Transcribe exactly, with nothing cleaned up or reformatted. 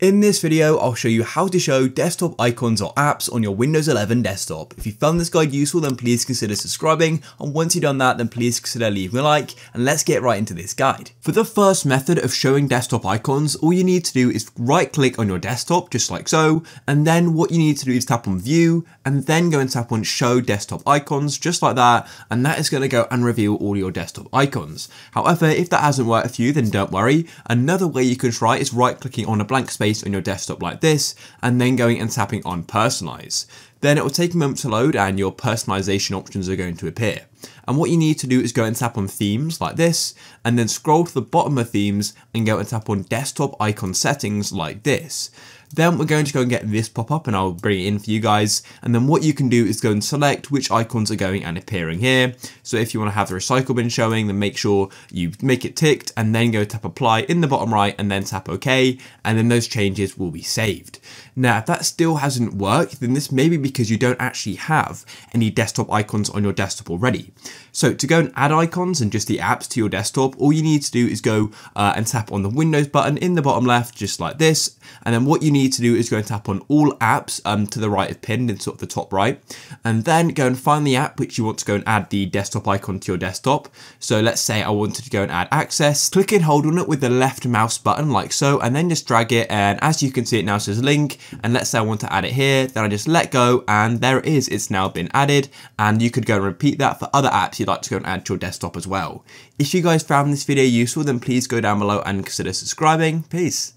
In this video, I'll show you how to show desktop icons or apps on your Windows eleven desktop. If you found this guide useful, then please consider subscribing. And once you've done that, then please consider leaving a like, and let's get right into this guide. For the first method of showing desktop icons, all you need to do is right click on your desktop, just like so. And then what you need to do is tap on view, and then go and tap on show desktop icons, just like that. And that is gonna go and reveal all your desktop icons. However, if that hasn't worked for you, then don't worry. Another way you can try is right clicking on a blank space on your desktop like this, and then going and tapping on personalize. Then it will take a moment to load and your personalization options are going to appear. And what you need to do is go and tap on themes like this, and then scroll to the bottom of themes and go and tap on desktop icon settings like this. Then we're going to go and get this pop up, and I'll bring it in for you guys. And then what you can do is go and select which icons are going and appearing here. So if you want to have the recycle bin showing, then make sure you make it ticked, and then go tap apply in the bottom right, and then tap OK. And then those changes will be saved. Now, if that still hasn't worked, then this may be because you don't actually have any desktop icons on your desktop already. So to go and add icons and just the apps to your desktop, all you need to do is go uh, and tap on the Windows button in the bottom left, just like this. And then what you need need to do is go and tap on all apps um, to the right of pinned and sort of the top right, and then go and find the app which you want to go and add the desktop icon to your desktop. So let's say I wanted to go and add access, click and hold on it with the left mouse button like so, and then just drag it, and as you can see it now says link, and let's say I want to add it here, then I just let go, and there it is, it's now been added. And you could go and repeat that for other apps you'd like to go and add to your desktop as well. If you guys found this video useful, then please go down below and consider subscribing. Peace.